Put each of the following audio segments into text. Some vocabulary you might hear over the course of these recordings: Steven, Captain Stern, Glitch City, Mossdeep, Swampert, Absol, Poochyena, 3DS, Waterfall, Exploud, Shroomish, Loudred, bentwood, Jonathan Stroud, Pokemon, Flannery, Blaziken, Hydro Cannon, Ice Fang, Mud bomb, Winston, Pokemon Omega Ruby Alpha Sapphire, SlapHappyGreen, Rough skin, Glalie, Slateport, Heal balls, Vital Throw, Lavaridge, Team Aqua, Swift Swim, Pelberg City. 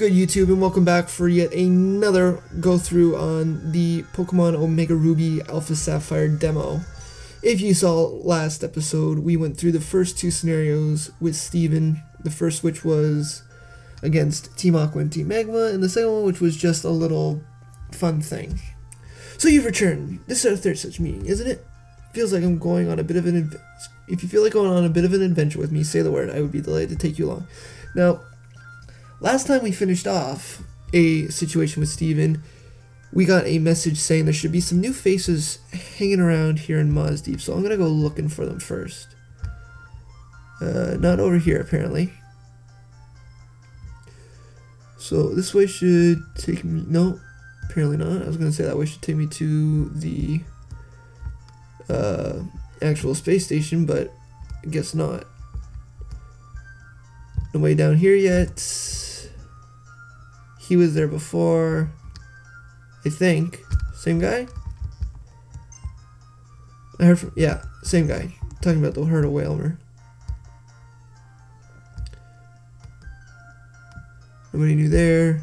good, YouTube, and welcome back for yet another go through on the Pokemon Omega Ruby Alpha Sapphire demo. If you saw last episode, we went through the first two scenarios with Steven, the first which was against Team Aqua and Team Magma, and the second one which was just a little fun thing. So you've returned. This is our third such meeting, isn't it? Feels like I'm going on a bit of an adventure. If you feel like going on a bit of an adventure with me, say the word. I would be delighted to take you along. Now, last time we finished off a situation with Steven, we got a message saying there should be some new faces hanging around here in Mossdeep, so I'm going to go looking for them first. Not over here, apparently. So this way should take me... No, apparently not. I was going to say that way should take me to the actual space station, but I guess not. No way down here yet. He was there before, I think. Same guy? I heard from... Yeah, same guy. Talking about the Hurdle Whalmer. Nobody new there.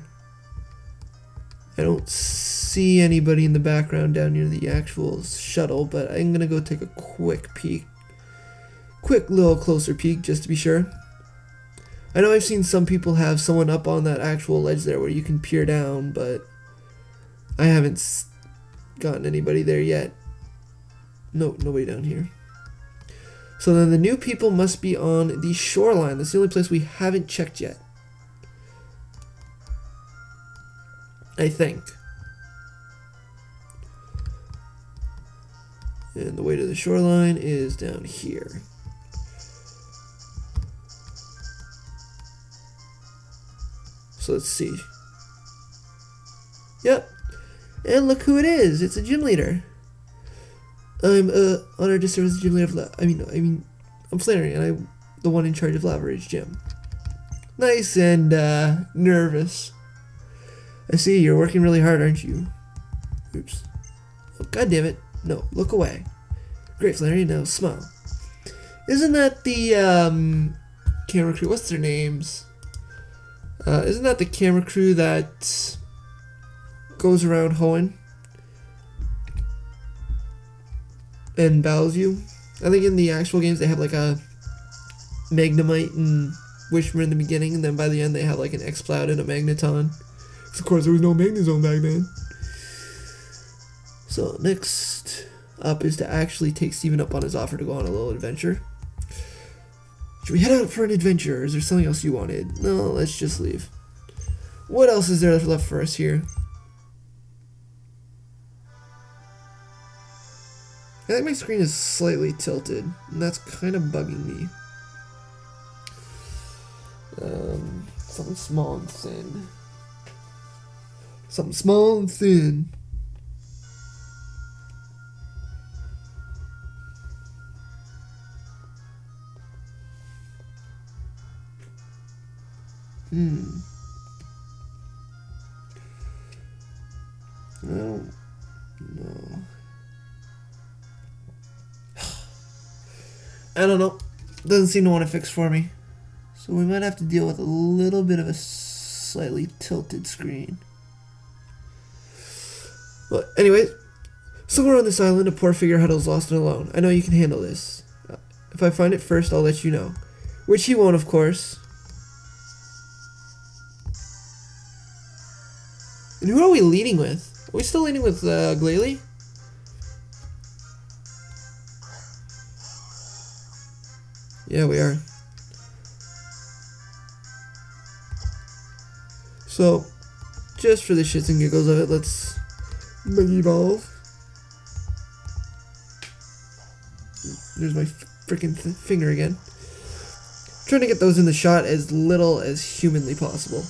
I don't see anybody in the background down near the actual shuttle, but I'm gonna go take a quick peek. Quick little closer peek, just to be sure. I know I've seen some people have someone up on that actual ledge there where you can peer down, but I haven't gotten anybody there yet. No, nobody down here. So then the new people must be on the shoreline. That's the only place we haven't checked yet, I think. And the way to the shoreline is down here. So let's see. Yep. And look who it is. It's a gym leader. I'm honored to serve as the gym leader of I'm Flannery, and I'm the one in charge of Lavaridge Gym. Nice and nervous. I see, you're working really hard, aren't you? Oops. Oh, God damn it. No, look away. Great, Flannery, now smile. Isn't that the, camera crew? What's their names? Isn't that the camera crew that goes around hoeing and bows you? I think in the actual games they have like a Magnemite and Wishmer in the beginning, and then by the end they have like an Exploud and a Magneton. Of course, there was no Magnezone back then. So next up is to actually take Steven up on his offer to go on a little adventure. Should we head out for an adventure, or is there something else you wanted? No, let's just leave. What else is there left for us here? I think my screen is slightly tilted, and that's kind of bugging me. Something small and thin. Something small and thin. No. No. I don't know. Doesn't seem to want to fix for me. So we might have to deal with a little bit of a slightly tilted screen. But anyways, somewhere on this island, a poor figure huddles lost and alone. I know you can handle this. If I find it first, I'll let you know. Which he won't, of course. And who are we leading with? Are we still leading with Glalie? Yeah, we are. So, just for the shits and giggles of it, let's... Pokeballs. There's my freaking finger again. I'm trying to get those in the shot as little as humanly possible.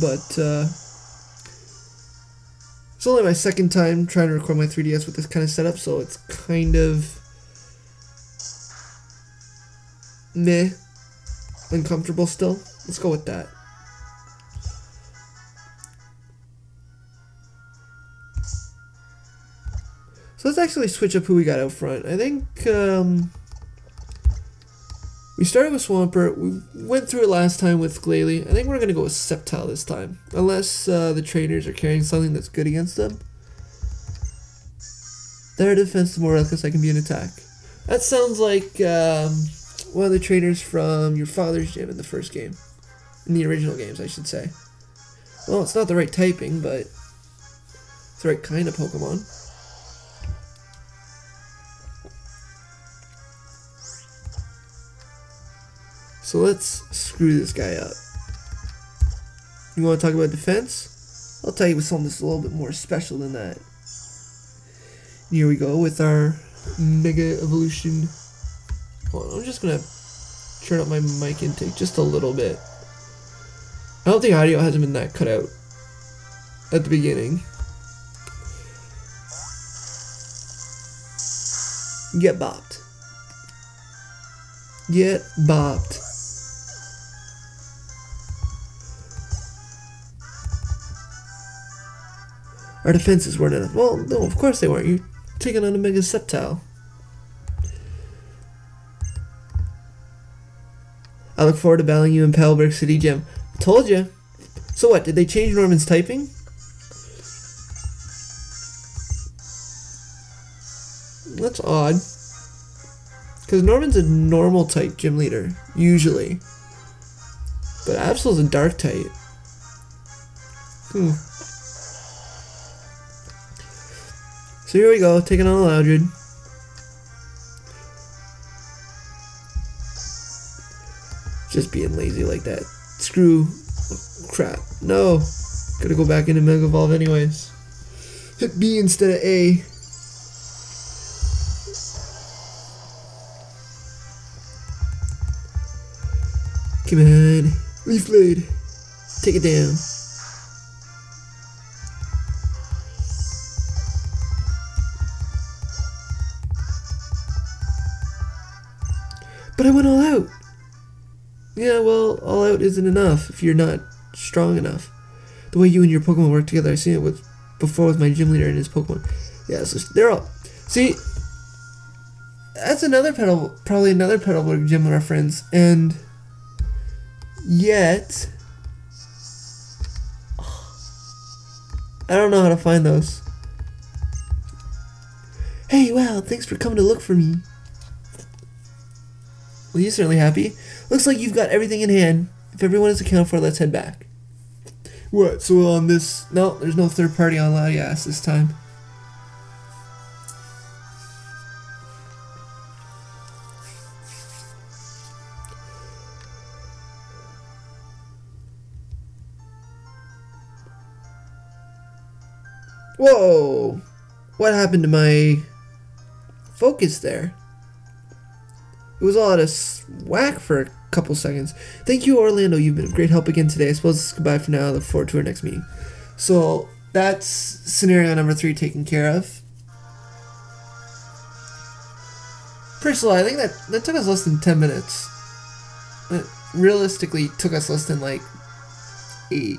But, it's only my second time trying to record my 3DS with this kind of setup, so it's kind of... meh. Uncomfortable still. Let's go with that. So let's actually switch up who we got out front. I think We started with Swampert, we went through it last time with Glalie. I think we're going to go with Sceptile this time. Unless the trainers are carrying something that's good against them. The higher defense, the more reckless I can be in attack. That sounds like one of the trainers from your father's gym in the first game. In the original games, I should say. Well, it's not the right typing, but it's the right kind of Pokemon. So let's screw this guy up. You want to talk about defense? I'll tell you with something that's a little bit more special than that. And here we go with our Mega Evolution. Hold on, I'm just going to turn up my mic intake just a little bit. I don't think audio hasn't been that cut out at the beginning. Get bopped. Get bopped. Our defenses weren't enough. Well, no, of course they weren't. You're taking on a Mega Sceptile. I look forward to battling you in Pelberg City Gym. Told you. So what? Did they change Norman's typing? That's odd. Because Norman's a normal type gym leader, usually. But Absol's a dark type. So here we go, taking on Loudred. Just being lazy like that. Screw. Oh, crap. No. Gotta go back into Mega Evolve anyways. Hit B instead of A. Come on. Leaf Blade. Take it down. But I went all out. Yeah, well, all out isn't enough if you're not strong enough. The way you and your Pokemon work together, I've seen it with before with my gym leader and his Pokemon. Yeah, so they're all... See, that's another Pelberg gym reference, and yet... I don't know how to find those. Hey, wow, thanks for coming to look for me. Well, you're certainly happy. Looks like you've got everything in hand. If everyone is accounted for, let's head back. What? So on this... No, there's no third party on Latias this time. Whoa! What happened to my focus there? It was all out of whack for a couple seconds. Thank you, Orlando. You've been of great help again today. I suppose it's goodbye for now. I look forward to our next meeting. So that's scenario number 3 taken care of. Pretty slow. I think that took us less than 10 minutes. It realistically took us less than like 8.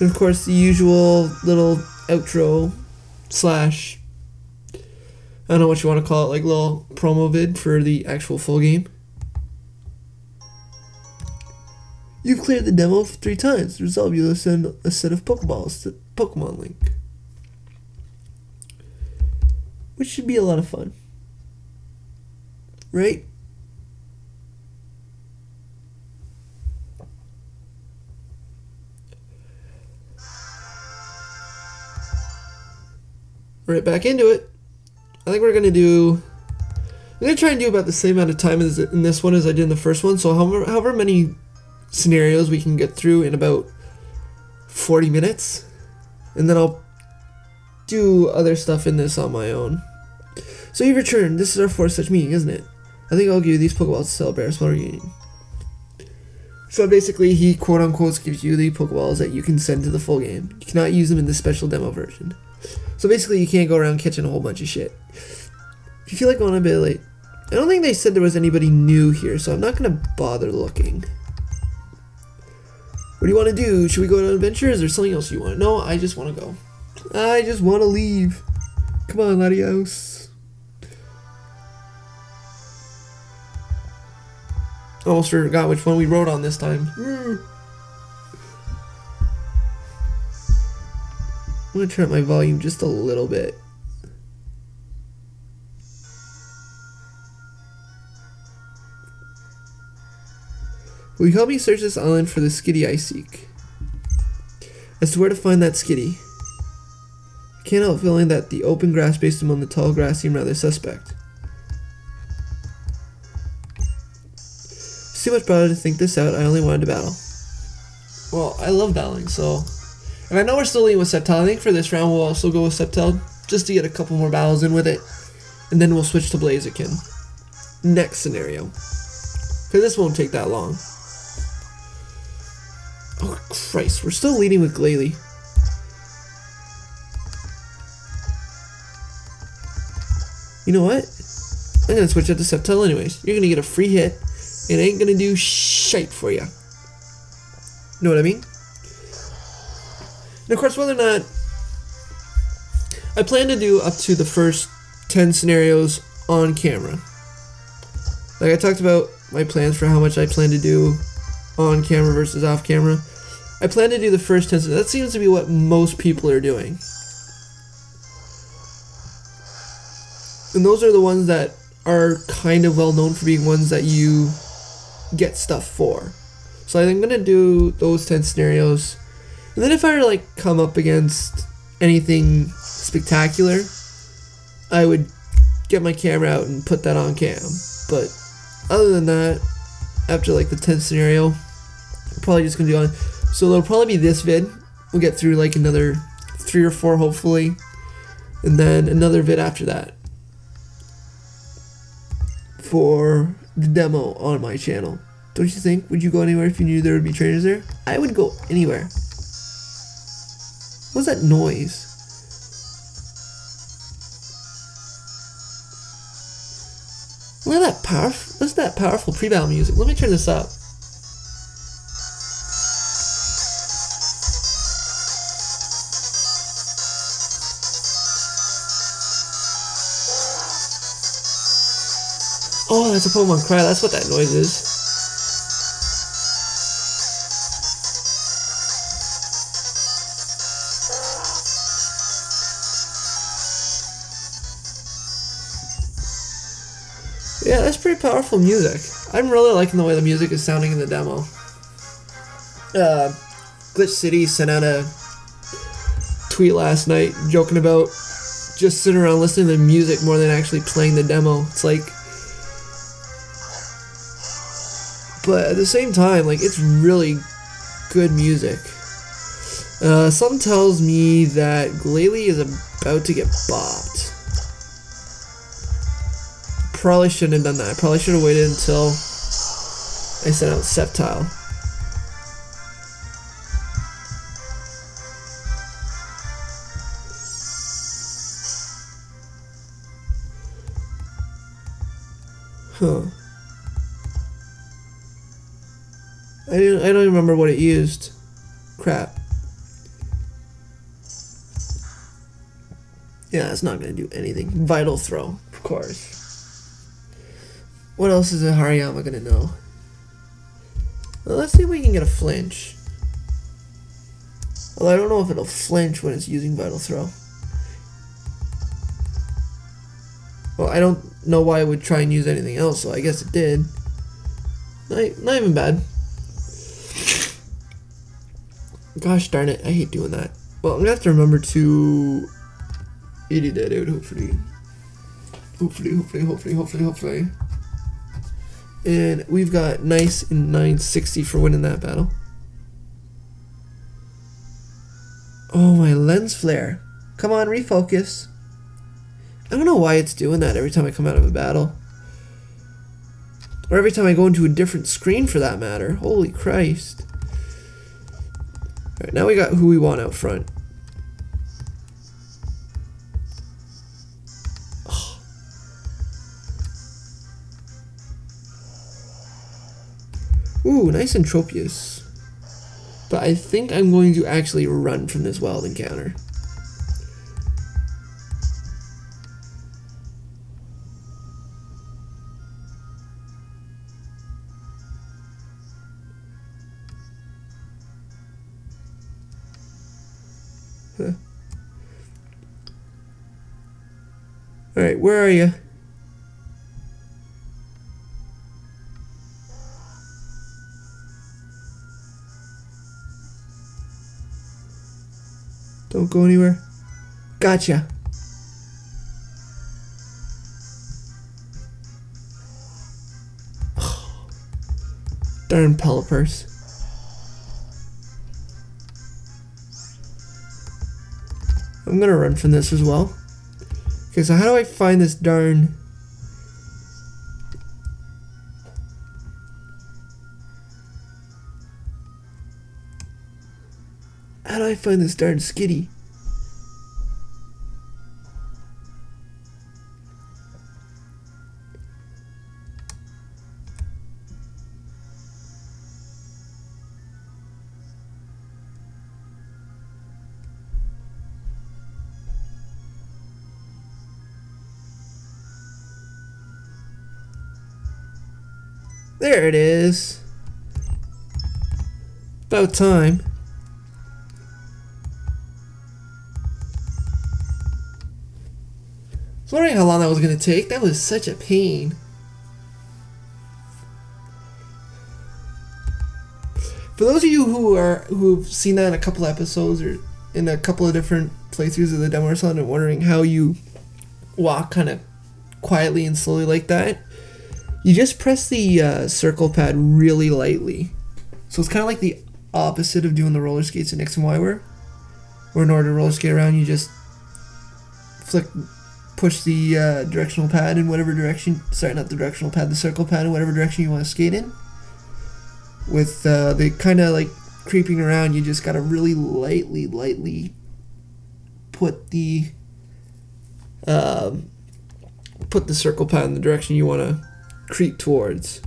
And of course the usual little outro slash... I don't know what you want to call it, like little promo vid for the actual full game. You've cleared the demo 3 times. To resolve, you'll send a set of Pokeballs to Pokemon Link. Which should be a lot of fun. Right? Right back into it. I think we're going to do... I'm going to try and do about the same amount of time as in this one as I did in the first one. So however many scenarios we can get through in about 40 minutes. And then I'll do other stuff in this on my own. So you've returned. This is our 4th such meeting, isn't it? I think I'll give you these Pokeballs to celebrate our small reunion. So basically he quote-unquote gives you the Pokeballs that you can send to the full game. You cannot use them in the special demo version. So basically you can't go around catching a whole bunch of shit. If you feel like going a bit late. I don't think they said there was anybody new here, so I'm not going to bother looking. What do you want to do? Should we go on an adventure? Is there something else you want to know? I just want to go. I just want to leave. Come on, adios. I almost forgot which one we rode on this time. I'm going to turn up my volume just a little bit. Will you help me search this island for the Skitty I seek? As to where to find that Skitty. I can't help feeling that the open grass based among the tall grass seemed rather suspect. It's too much bother to think this out, I only wanted to battle. Well, I love battling, so... And I know we're still leading with Sceptile. I think for this round we'll also go with Sceptile, just to get a couple more battles in with it. And then we'll switch to Blaziken. Next scenario. Because this won't take that long. Oh Christ, we're still leading with Glalie. You know what? I'm going to switch out to Sceptile anyways. You're going to get a free hit. It ain't going to do shite for you. Know what I mean? And of course, whether or not, I plan to do up to the first 10 scenarios on camera. Like I talked about my plans for how much I plan to do on camera versus off camera. I plan to do the first 10 scenarios. That seems to be what most people are doing. And those are the ones that are kind of well known for being ones that you get stuff for. So I'm going to do those 10 scenarios. And then if I were to, like, come up against anything spectacular, I would get my camera out and put that on cam. But other than that, after, like, the 10th scenario, I'm probably just going to do on. So it'll probably be this vid. We'll get through, like, another 3 or 4, hopefully. And then another vid after that. For the demo on my channel. Don't you think? Would you go anywhere if you knew there would be trainers there? I would go anywhere. What was that noise? Look at that powerful, what's that powerful pre-battle music? Let me turn this up. Oh, that's a Pokemon cry, that's what that noise is. Yeah, that's pretty powerful music. I'm really liking the way the music is sounding in the demo. Glitch City sent out a tweet last night joking about just sitting around listening to music more than actually playing the demo. It's like... But at the same time, like, it's really good music. Something tells me that Glalie is about to get bopped. Probably shouldn't have done that. I probably should have waited until I sent out Sceptile. Huh. I don't remember what it used. Crap. Yeah, it's not going to do anything. Vital Throw, of course. What else is a Hariyama gonna know? Well, let's see if we can get a flinch. Although I don't know if it'll flinch when it's using Vital Throw. Well, I don't know why it would try and use anything else, so I guess it did. Not even bad. Gosh darn it, I hate doing that. Well, I'm gonna have to remember to edit that out, hopefully. Hopefully. And we've got nice and 960 for winning that battle. Oh, my lens flare. Come on, refocus. I don't know why it's doing that every time I come out of a battle. Or every time I go into a different screen for that matter. Holy Christ. Alright, now we got who we want out front. Ooh, nice Entropius. But I think I'm going to actually run from this wild encounter. Alright, where are you? Don't go anywhere. Gotcha. Darn Pelipper's. I'm gonna run from this as well. Okay, so how do I find this darn... How do I find this darn Skitty? There it is. About time. I was wondering how long that was going to take. That was such a pain. For those of you who've seen that in a couple episodes or in a couple of different playthroughs of the demo or something and wondering how you walk kind of quietly and slowly like that, you just press the circle pad really lightly. So it's kind of like the opposite of doing the roller skates in X and Y where in order to roller skate around, you just push the directional pad in whatever direction, sorry, not the directional pad, the circle pad in whatever direction you want to skate in. With the kind of like creeping around, you just gotta really lightly put the circle pad in the direction you want to creep towards.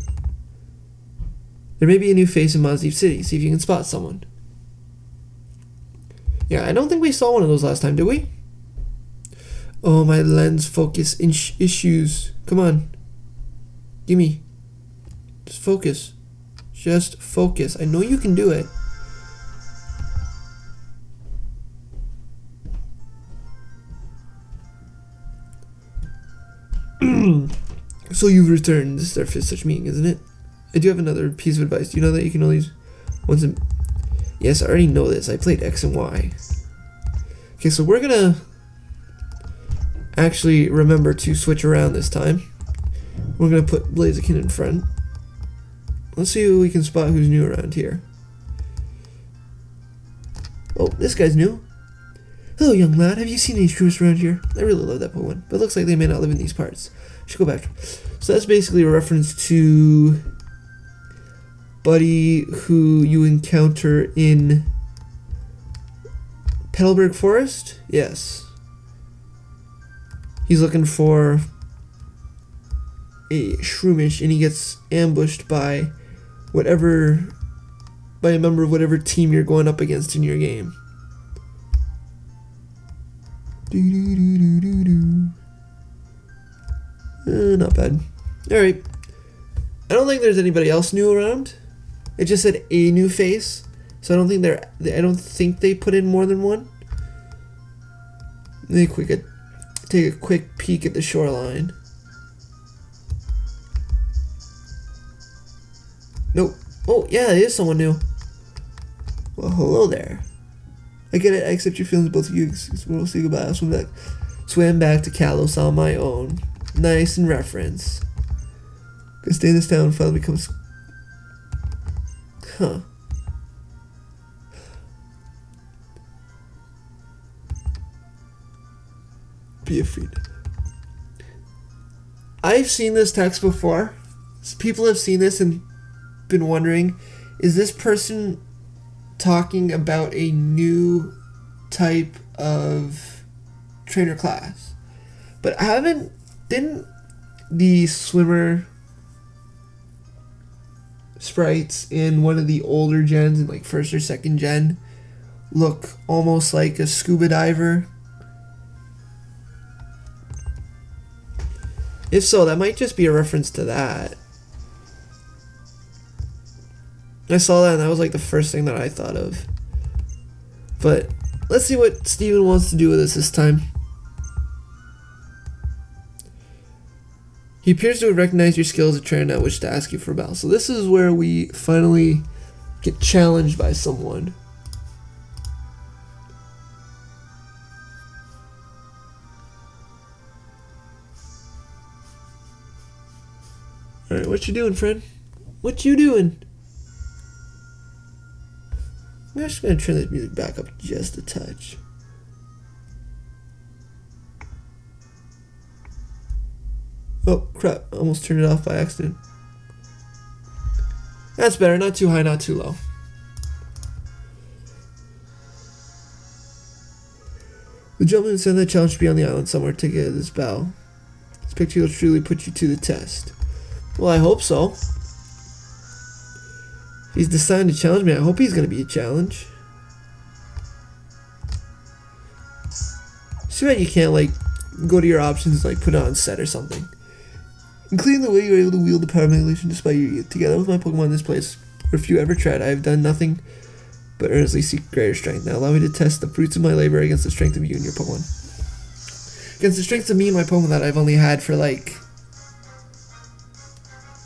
There may be a new face in Mossdeep City. See if you can spot someone. Yeah, I don't think we saw one of those last time, did we? Oh, my lens focus issues. Come on. Gimme. Just focus. Just focus. I know you can do it. So you've returned. This is our fifth such meeting, isn't it? I do have another piece of advice. Do you know that you can only use once in... Yes, I already know this. I played X and Y. Okay, so we're gonna actually remember to switch around this time. We're gonna put Blaziken in front. Let's see who we can spot who's new around here. Oh, this guy's new. Hello, young lad. Have you seen any tourists around here? I really love that Pokemon, but it looks like they may not live in these parts. Should go back. So that's basically a reference to Buddy, who you encounter in Pelberg Forest. Yes, he's looking for a Shroomish, and he gets ambushed by a member of whatever team you're going up against in your game. Not bad. Alright. I don't think there's anybody else new around. It just said a new face. So I don't think they put in more than one. Maybe we could take a quick peek at the shoreline. Nope. Oh, yeah, it is someone new. Well, hello there. I get it. I accept your feelings, both of you. We'll say goodbye. I'll swim back to Kalos on my own. Nice in reference. Gonna stay in this town until it becomes... Huh. Be afraid. I've seen this text before. People have seen this and been wondering, is this person talking about a new type of trainer class? But I haven't... Didn't the swimmer sprites in one of the older gens, in like first or second gen, look almost like a scuba diver? If so, that might just be a reference to that. I saw that and that was like the first thing that I thought of. But Let's see what Steven wants to do with us this time. He appears to have recognized your skills as a trainer, not wish to ask you for a battle. So this is where we finally get challenged by someone. Alright, what you doing, friend? What you doing? I'm just going to turn this music back up just a touch. Oh, crap. I almost turned it off by accident. That's better. Not too high, not too low. The gentleman said the challenge should be on the island somewhere to get this bow. This picture will truly put you to the test. Well, I hope so. He's decided to challenge me. I hope he's going to be a challenge. See that you can't, like, go to your options and, like, put it on set or something. Including the way you're able to wield the power of manipulation despite your youth. Together with my Pokemon in this place, or if you ever tried, I have done nothing but earnestly seek greater strength. Now allow me to test the fruits of my labor against the strength of you and your Pokemon. Against the strength of me and my Pokemon that I've only had for, like,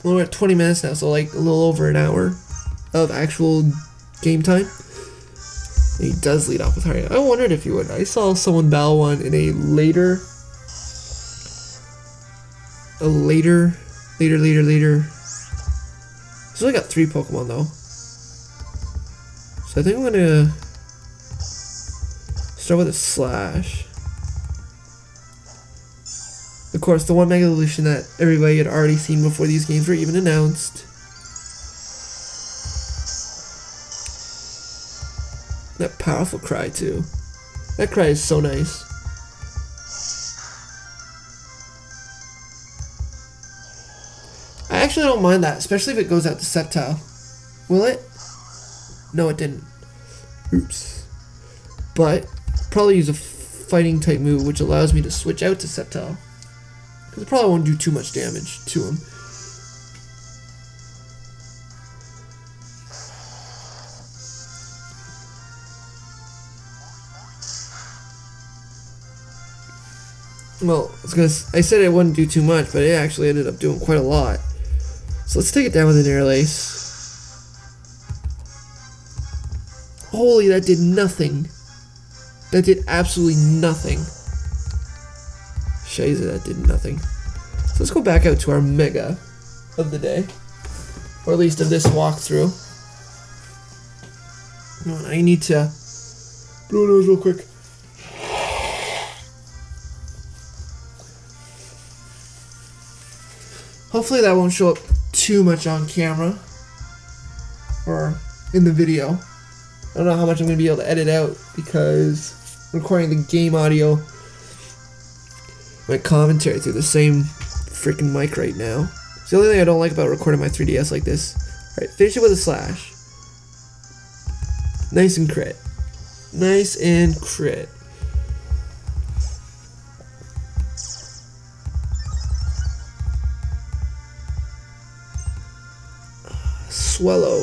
well, we're at 20 minutes now, so, like, a little over an hour of actual game time. And he does lead off with Hariyama. I wondered if he would. I saw someone battle one in a later. So I got 3 Pokemon though. So I think I'm gonna start with a Slash. Of course, the one Mega Evolution that everybody had already seen before these games were even announced. That powerful cry too. That cry is so nice. I actually don't mind that, especially if it goes out to Sceptile. Will it? No, it didn't. Oops. But probably use a fighting type move, which allows me to switch out to Sceptile, because it probably won't do too much damage to him. Well, I said it wouldn't do too much, but it actually ended up doing quite a lot. So let's take it down with an Air Lace. Holy, that did nothing. That did absolutely nothing. Shazer, that did nothing. So let's go back out to our Mega of the day. Or at least of this walkthrough. I need to blow nose real quick. Hopefully that won't show up too much on camera or in the video. I don't know how much I'm going to be able to edit out because I'm recording the game audio, my commentary through the same freaking mic right now. It's the only thing I don't like about recording my 3DS like this. Alright, finish it with a Slash. Nice and crit. Nice and crit. Swallow.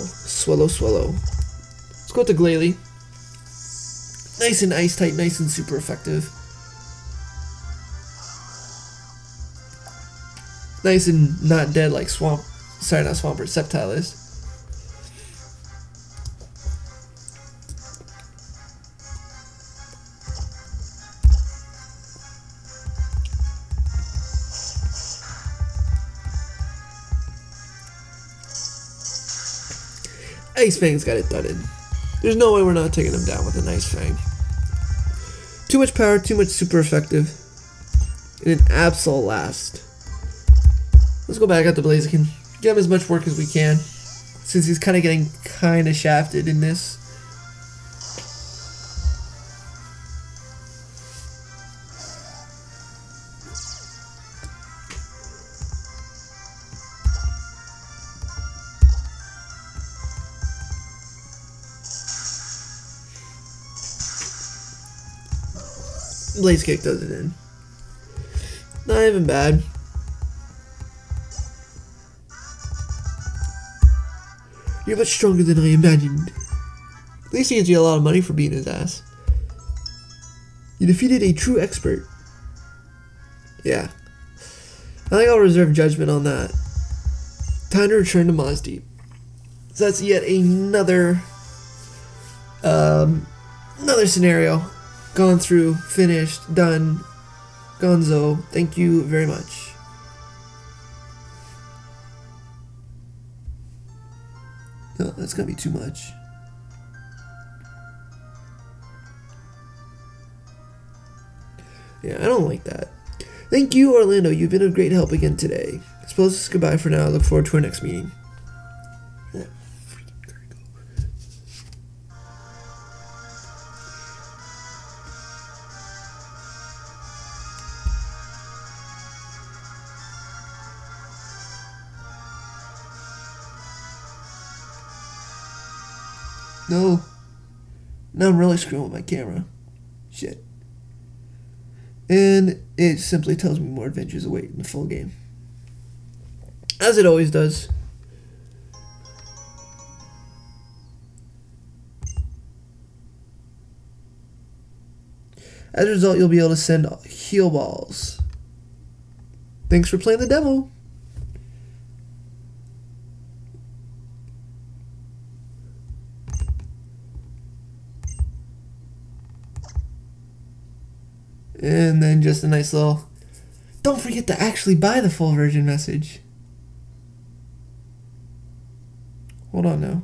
Let's go to Glalie. Nice and ice type, nice and super effective. Nice and not dead like not Swampert, Sceptile is. Ice Fang's got it done in. There's no way we're not taking him down with an Ice Fang. Too much power, too much super effective. And an Absol last. Let's go back out to Blaziken. Get him as much work as we can, since he's kind of getting shafted in this. Blaze Kick does it in. Not even bad. You're much stronger than I imagined. At least he gives you a lot of money for beating his ass. You defeated a true expert. Yeah. I think I'll reserve judgment on that. Time to return to Mossdeep. So that's yet another another scenario. Gone through, finished, done. Gonzo, thank you very much. No, that's gonna be too much. Yeah, I don't like that. Thank you, Orlando. You've been of great help again today. I suppose it's goodbye for now. I look forward to our next meeting. Yeah, freaking critical. No. Now I'm really screwing with my camera. Shit. And it simply tells me more adventures await in the full game. As it always does. As a result, you'll be able to send heal balls. Thanks for playing the demo. And then just a nice little, don't forget to actually buy the full version message. Hold on now.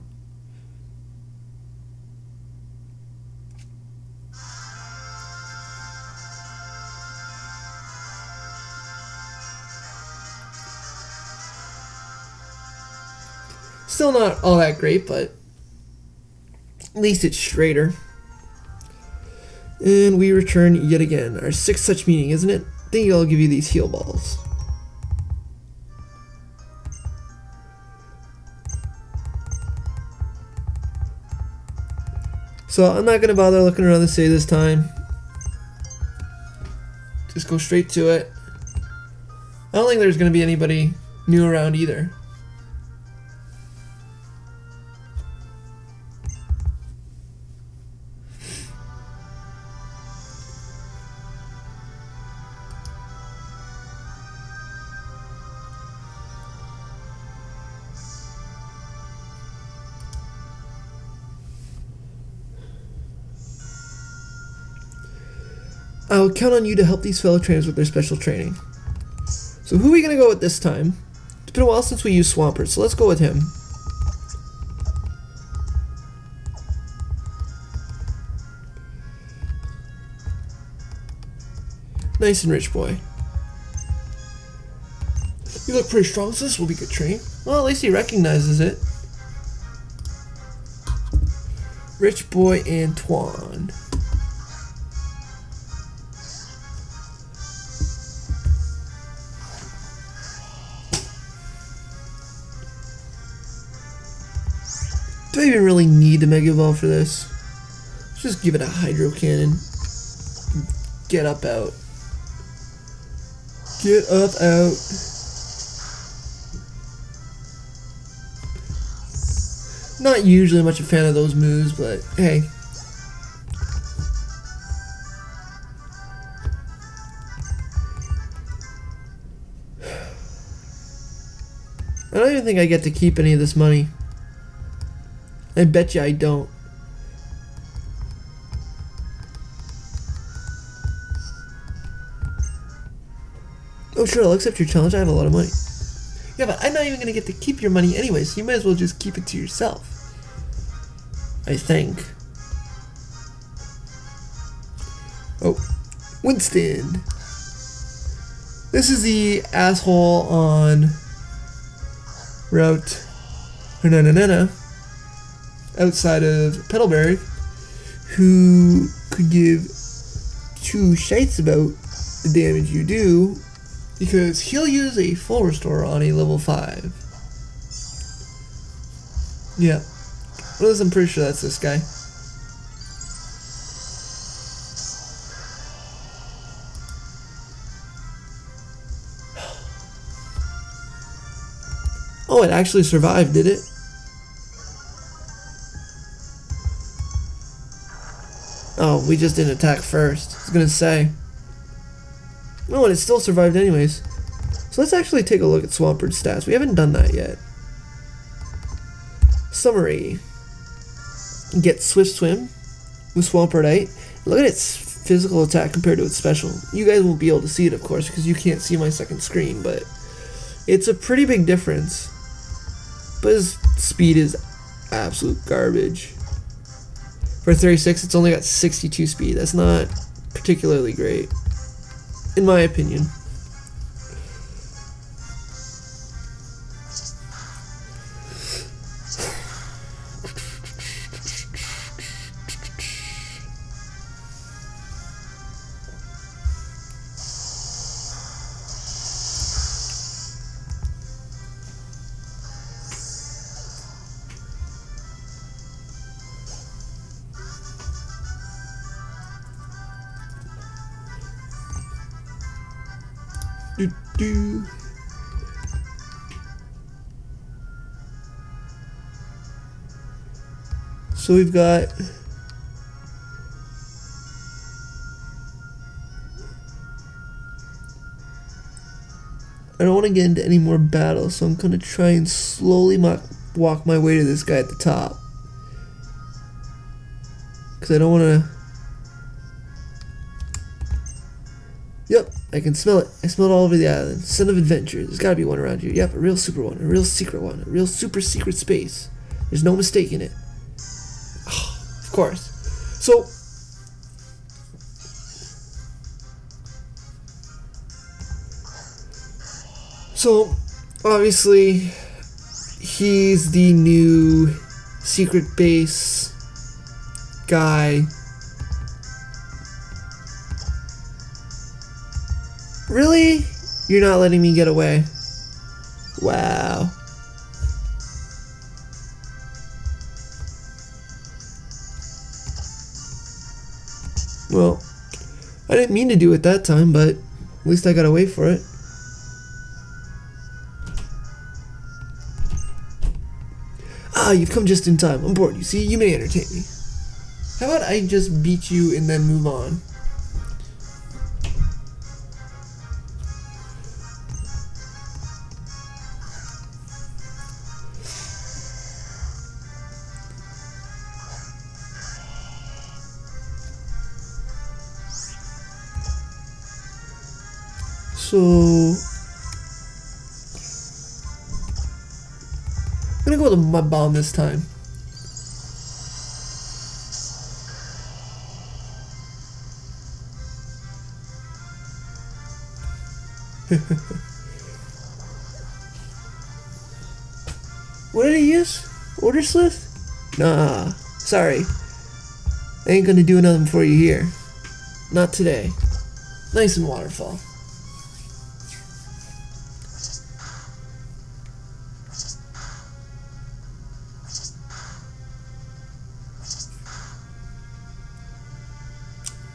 Still not all that great, but at least it's straighter. And we return yet again. Our sixth such meeting, isn't it? I think I'll give you these heal balls. So I'm not going to bother looking around the city this time. Just go straight to it. I don't think there's going to be anybody new around either. I will count on you to help these fellow trainers with their special training. So who are we going to go with this time? It's been a while since we used Swampert, so let's go with him. Nice and Rich boy. You look pretty strong, so this will be good training. Well, at least he recognizes it. Rich boy Antoine. Do I even really need to Mega Evolve for this? Let's just give it a Hydro Cannon. Get up out. Get up out. Not usually much a fan of those moves, but hey. I don't even think I get to keep any of this money. I bet you I don't. Oh sure, I'll accept your challenge, I have a lot of money. Yeah, but I'm not even gonna get to keep your money anyway, so you might as well just keep it to yourself. I think. Oh, Winston. This is the asshole on Route Hernanana. Outside of Pelberg, who could give two shites about the damage you do, because he'll use a full restore on a level 5. Yeah. Well, I'm pretty sure that's this guy. Oh, it actually survived, did it? Oh, we just didn't attack first. I was gonna say. No, and it still survived anyways. So let's actually take a look at Swampert's stats. We haven't done that yet. Summary. Get Swift Swim with Swampert 8. Look at its physical attack compared to its special. You guys won't be able to see it, of course, because you can't see my second screen, but it's a pretty big difference. But his speed is absolute garbage. For 36, it's only got 62 speed. That's not particularly great, in my opinion. So we've got I don't want to get into any more battles, so I'm going to try and slowly walk my way to this guy at the top, because I don't want to. Yep, I can smell it. I smell it all over the island. Scent of adventure. There's gotta be one around here. Yep, a real super one. A real secret one. A real super secret space. There's no mistaking it. Oh, of course. So... obviously, he's the new secret base guy. Really? You're not letting me get away. Wow. Well, I didn't mean to do it that time, but at least I got away for it. Ah, you've come just in time. I'm bored, you see? You may entertain me. How about I just beat you and then move on? So I'm gonna go with a mud bomb this time. What did he use? Order Slith? Nah, sorry. I ain't gonna do nothing for you here. Not today. Nice and waterfall.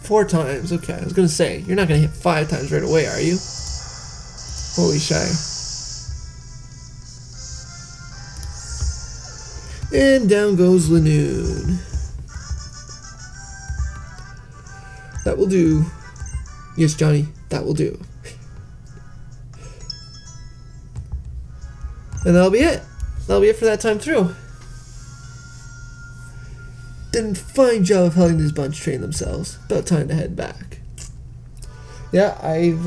Four times, okay. I was gonna say, you're not gonna hit five times right away, are you? Holy shy. And down goes Lanoon. That will do. Yes, Johnny, that will do. And that'll be it. That'll be it for that time through. Did a fine job of helping this bunch train themselves. About time to head back. Yeah, I've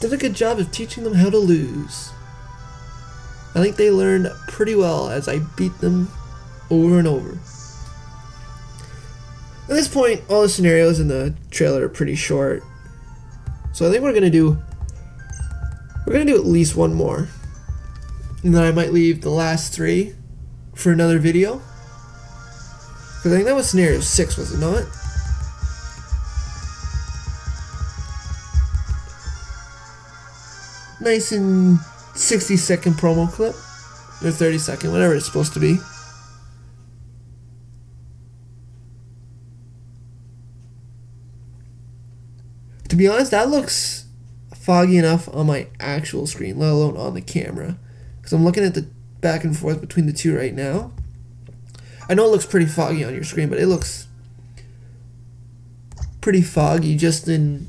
did a good job of teaching them how to lose. I think they learned pretty well as I beat them over and over. At this point, all the scenarios in the trailer are pretty short, so I think we're gonna do at least one more, and then I might leave the last three for another video. Because I think that was scenario 6, was it not? Nice and 60-second promo clip. Or 30-second, whatever it's supposed to be. To be honest, that looks foggy enough on my actual screen, let alone on the camera. Because I'm looking at the back and forth between the two right now. I know it looks pretty foggy on your screen, but it looks pretty foggy just in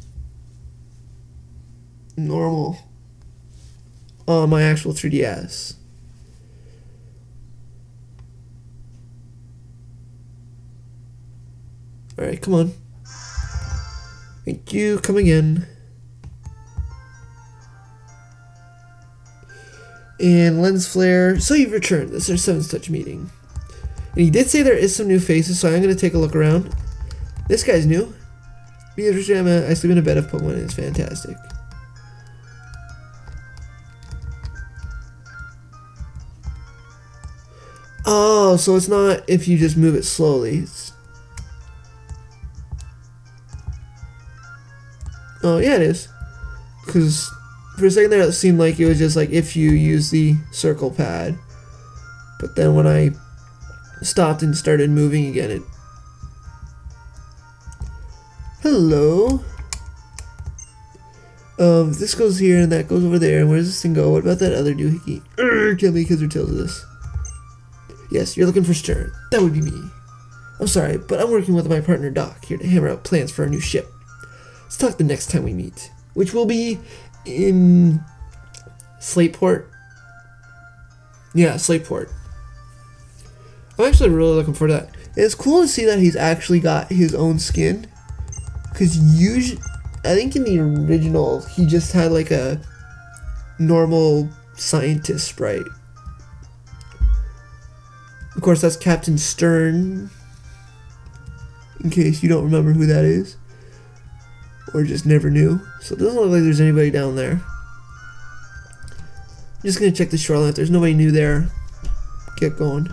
normal on my actual 3DS. Alright, come on. Thank you, coming in. And Lens Flare, so you've returned. This is our 7th touch meeting. And he did say there is some new faces, so I'm going to take a look around. This guy's new. Me and Rajama, I sleep in a bed of Pokemon and it's fantastic. Oh, so it's not if you just move it slowly. Oh, yeah, it is. Because for a second there, it seemed like it was just like if you use the circle pad. But then when I stopped and started moving again, it... Hello. This goes here and that goes over there. And where does this thing go? What about that other doohickey? Kill me because we're tails of this. Yes, you're looking for Stern. That would be me. I'm sorry, but I'm working with my partner Doc here to hammer out plans for our new ship. Let's talk the next time we meet, which will be in Slateport. Yeah, Slateport. I'm actually really looking forward to that. And it's cool to see that he's actually got his own skin, because usually, I think in the original, he just had like a normal scientist sprite. Of course, that's Captain Stern, in case you don't remember who that is. Or just never knew. So it doesn't look like there's anybody down there. I'm just going to check the shoreline. If there's nobody new there, get going.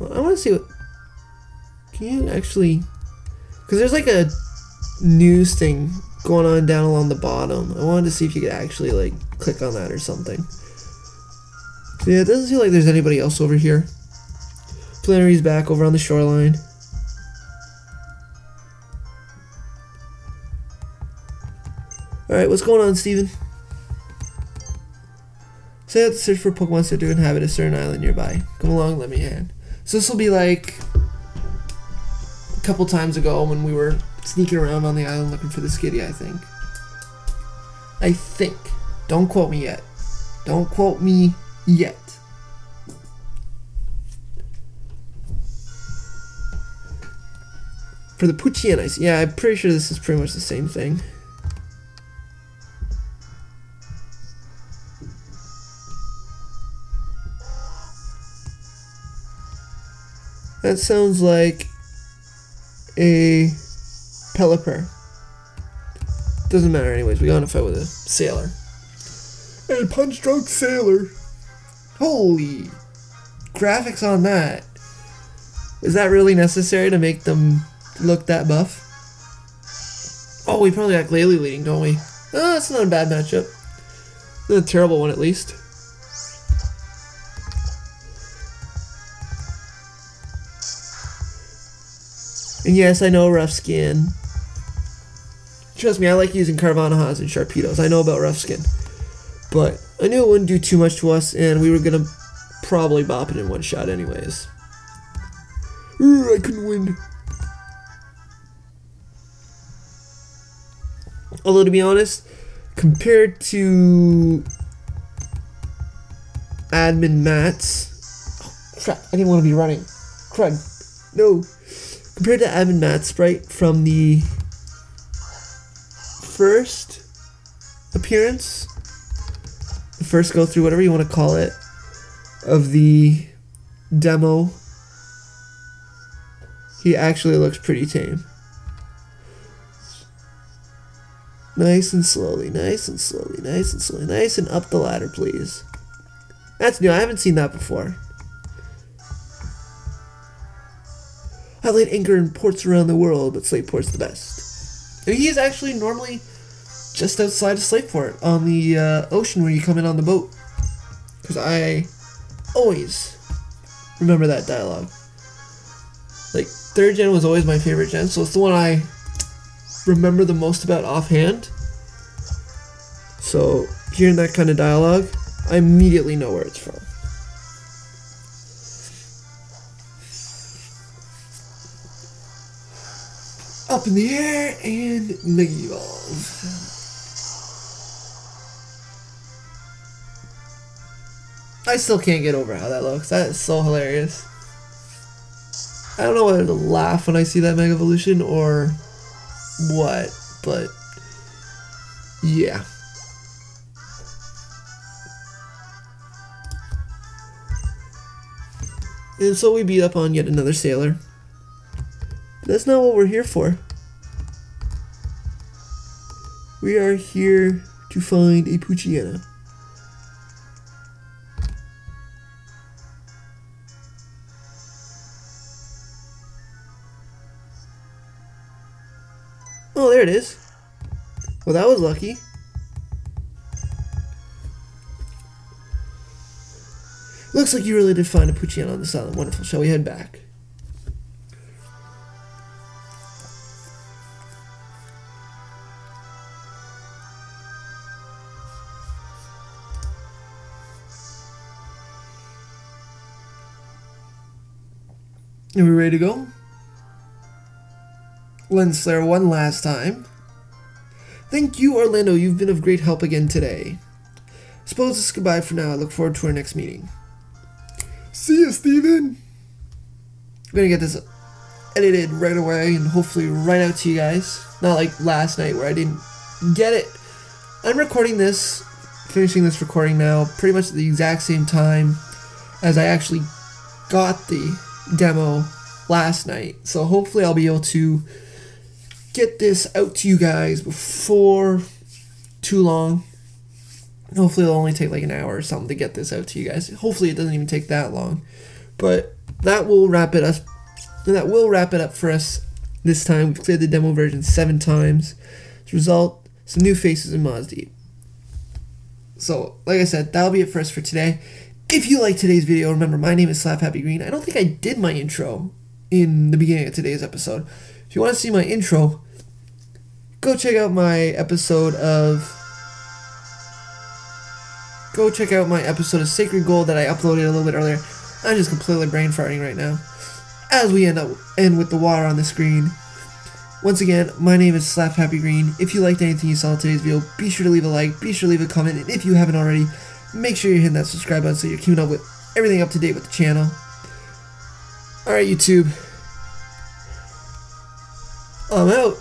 Well, I want to see what... Can you actually... Because there's like a news thing going on down along the bottom. I wanted to see if you could actually like click on that or something. Yeah, it doesn't feel like there's anybody else over here. Flannery's back over on the shoreline. Alright, what's going on, Steven? Say I have to search for Pokemon said to inhabit a certain island nearby. Come along, let me hand. So this will be like a couple times ago when we were sneaking around on the island looking for the Skitty, I think. I think. Don't quote me yet. Don't quote me yet. For the Poochyena, yeah, I'm pretty sure this is pretty much the same thing. That sounds like a Pelipper. Doesn't matter anyways, we got in a fight with a sailor. A punch drunk sailor. Holy graphics on that. Is that really necessary to make them look that buff? Oh, we probably got Glalie leading, don't we? Oh, that's not a bad matchup. Not a terrible one, at least. And yes, I know Rough Skin. Trust me, I like using Carvanahas and Sharpedos. I know about Rough Skin. But I knew it wouldn't do too much to us, and we were gonna probably bop it in one shot anyways. I couldn't win. Although, to be honest, compared to Admin Matt's... Oh, crap, I didn't want to be running. Crud. No. Compared to Admin Matt's sprite from the first appearance... First go through, whatever you want to call it, of the demo, he actually looks pretty tame. Nice and slowly, nice and slowly, nice and slowly, nice and up the ladder, please. That's new, I haven't seen that before. I laid anchor in ports around the world, but Slateport's the best. And he is actually normally just outside of Slateport, on the ocean where you come in on the boat. Because I always remember that dialogue. Like, 3rd gen was always my favorite gen, so it's the one I remember the most about offhand. So, hearing that kind of dialogue, I immediately know where it's from. Up in the air and Mega Evolve. I still can't get over how that looks. That is so hilarious. I don't know whether to laugh when I see that Mega Evolution or what, but yeah. And so we beat up on yet another sailor. That's not what we're here for. We are here to find a Poochyena. Oh, there it is. Well, that was lucky. Looks like you really did find a Poochyena on this island. Wonderful. Shall we head back? Are we ready to go? Lenslayer one last time. Thank you, Orlando. You've been of great help again today. Suppose it's goodbye for now. I look forward to our next meeting. See ya, Steven! I'm gonna get this edited right away and hopefully right out to you guys. Not like last night where I didn't get it. I'm recording this, finishing this recording now, pretty much at the exact same time as I actually got the demo last night, so hopefully I'll be able to get this out to you guys before too long. Hopefully it'll only take like an hour or something to get this out to you guys. Hopefully it doesn't even take that long, but that will wrap it up. That will wrap it up for us this time. We've cleared the demo version 7 times. As a result, some new faces in Mossdeep. So like I said, that'll be it for us for today. If you liked today's video, remember, my name is SlapHappyGreen. I don't think I did my intro in the beginning of today's episode. If you want to see my intro, go check out my episode of Sacred Gold that I uploaded a little bit earlier. I'm just completely brain farting right now. As we end with the water on the screen. Once again, my name is SlapHappyGreen. If you liked anything you saw in today's video, be sure to leave a like, be sure to leave a comment, and if you haven't already, make sure you hit that subscribe button so you're keeping up with everything up to date with the channel. Alright, YouTube. I'm out.